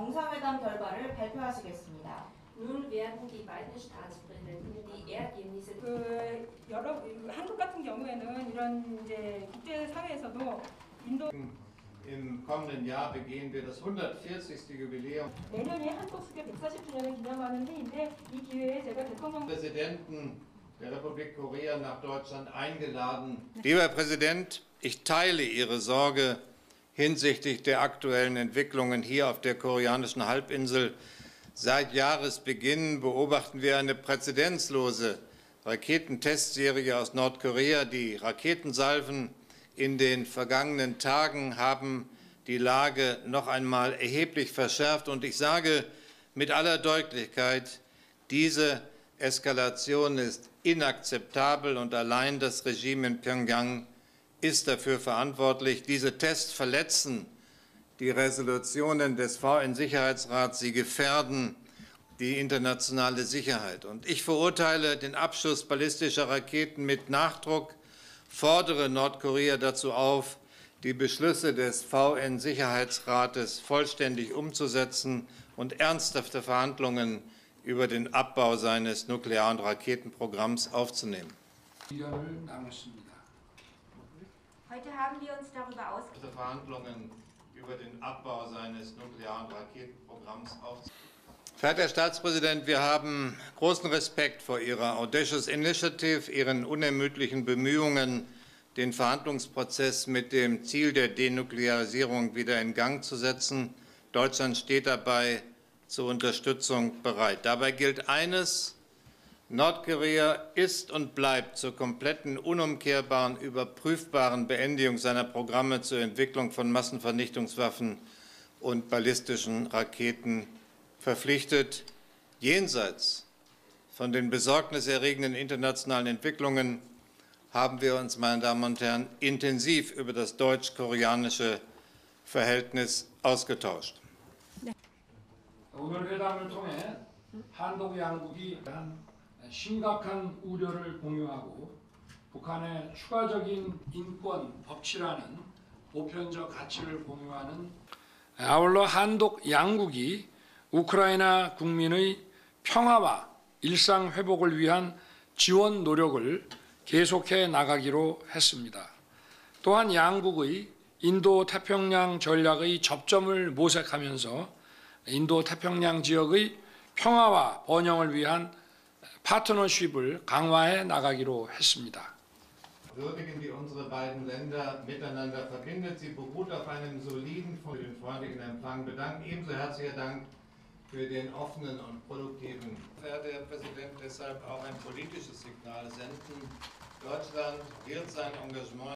정상회담 결과를 발표하시겠습니다. Nun werden die beiden Staatspräsidenten die Ergebnisse. 한국 같은 경우에는 이런 이제 국제 사회에서도 인도. Im kommenden Jahr begehen wir das 140. Jubiläum. 내년에 한국 수교 140주년을 기념하는 해인데 이 기회에 제가 대통령. Präsidenten der Republik Korea nach Deutschland eingeladen. Lieber Herr Präsident, ich teile Ihre Sorge hinsichtlich der aktuellen Entwicklungen hier auf der koreanischen Halbinsel. Seit Jahresbeginn beobachten wir eine präzedenzlose Raketentestserie aus Nordkorea. Die Raketensalven in den vergangenen Tagen haben die Lage noch einmal erheblich verschärft. Und ich sage mit aller Deutlichkeit, diese Eskalation ist inakzeptabel und allein das Regime in Pyongyang ist dafür verantwortlich. Diese Tests verletzen die Resolutionen des VN-Sicherheitsrats, sie gefährden die internationale Sicherheit. Und ich verurteile den Abschuss ballistischer Raketen mit Nachdruck, fordere Nordkorea dazu auf, die Beschlüsse des VN-Sicherheitsrates vollständig umzusetzen und ernsthafte Verhandlungen über den Abbau seines Nuklear- und Raketenprogramms aufzunehmen. Heute haben wir uns darüber ausgesprochen. Über den Abbau seines nuklearen Raketenprogramms aufzunehmen. Verehrter Herr Staatspräsident, wir haben großen Respekt vor Ihrer Audacious Initiative, Ihren unermüdlichen Bemühungen, den Verhandlungsprozess mit dem Ziel der Denuklearisierung wieder in Gang zu setzen. Deutschland steht dabei zur Unterstützung bereit. Dabei gilt eines: Nordkorea ist und bleibt zur kompletten, unumkehrbaren, überprüfbaren Beendigung seiner Programme zur Entwicklung von Massenvernichtungswaffen und ballistischen Raketen verpflichtet, jenseits von den besorgniserregenden internationalen Entwicklungen haben wir uns, meine Damen und Herren, intensiv über das deutsch-koreanische Verhältnis ausgetauscht. 심각한 우려를 공유하고 북한의 추가적인 인권, 법치라는 보편적 가치를 공유하는 아울러 한독 양국이 우크라이나 국민의 평화와 일상 회복을 위한 지원 노력을 계속해 나가기로 했습니다. 또한 양국의 인도 태평양 전략의 접점을 모색하면서 인도 태평양 지역의 평화와 번영을 위한 파트너십을 강화해 나가기로 했습니다. Würdigen die unsere beiden Länder miteinander verbindet, sie beruht auf einem soliden, freundlichen Empfang. Bedanken ebenso herzlichen Dank für den offenen und produktiven. Verehrter Herr Präsident, deshalb auch ein politisches Signal senden. Deutschland wird sein Engagement